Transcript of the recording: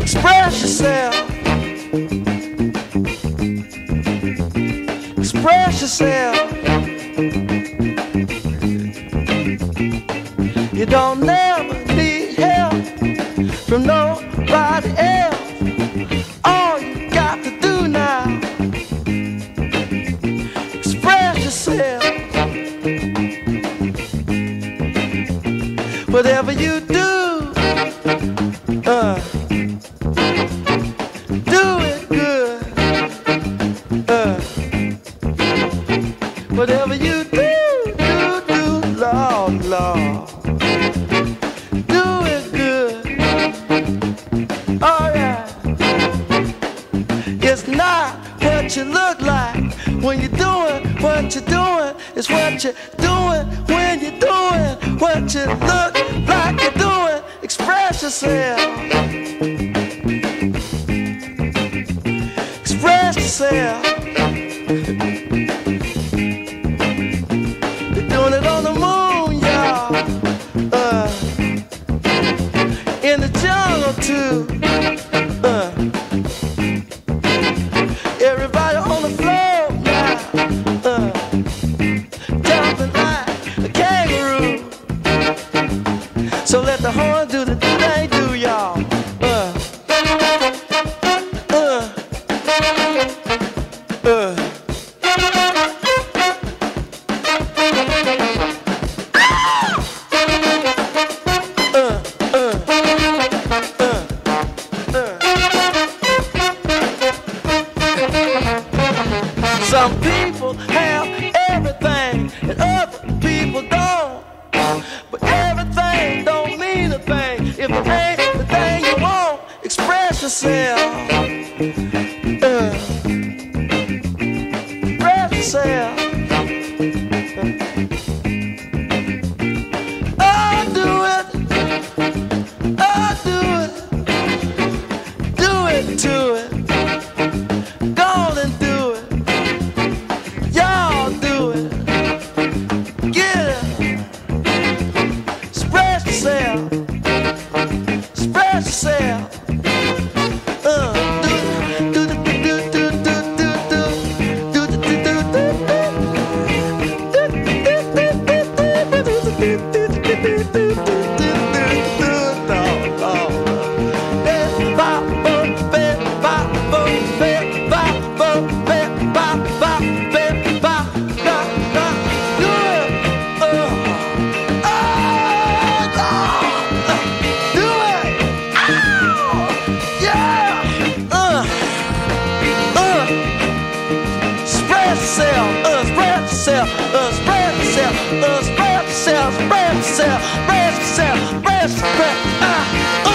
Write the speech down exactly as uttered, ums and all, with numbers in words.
Express yourself. Express yourself. You don't never need help from nobody else. All you got to do now, express yourself. Whatever you do, uh, do it good. Uh, whatever you do, do, do, Lord, Lord. It's not what you look like when you're doing what you're doing. It's what you're doing when you're doing what you look like you're doing. Express yourself. Express yourself. You're doing it on the moon, y'all. Uh, in the jungle, too. So let the horn do the do they do, y'all. Uh, uh, uh. Uh, uh, uh, uh. Some people have everything and other people don't. But everything don't mean a thing if it ain't the thing you want. Express yourself. Uh, express yourself. Oh, do it. Oh, do it. Do it to it. Go on and do it. Y'all do it. Get it. Express yourself. Express yourself. Express yourself, express yourself, express yourself, express yourself, express yourself, express yourself, express yourself,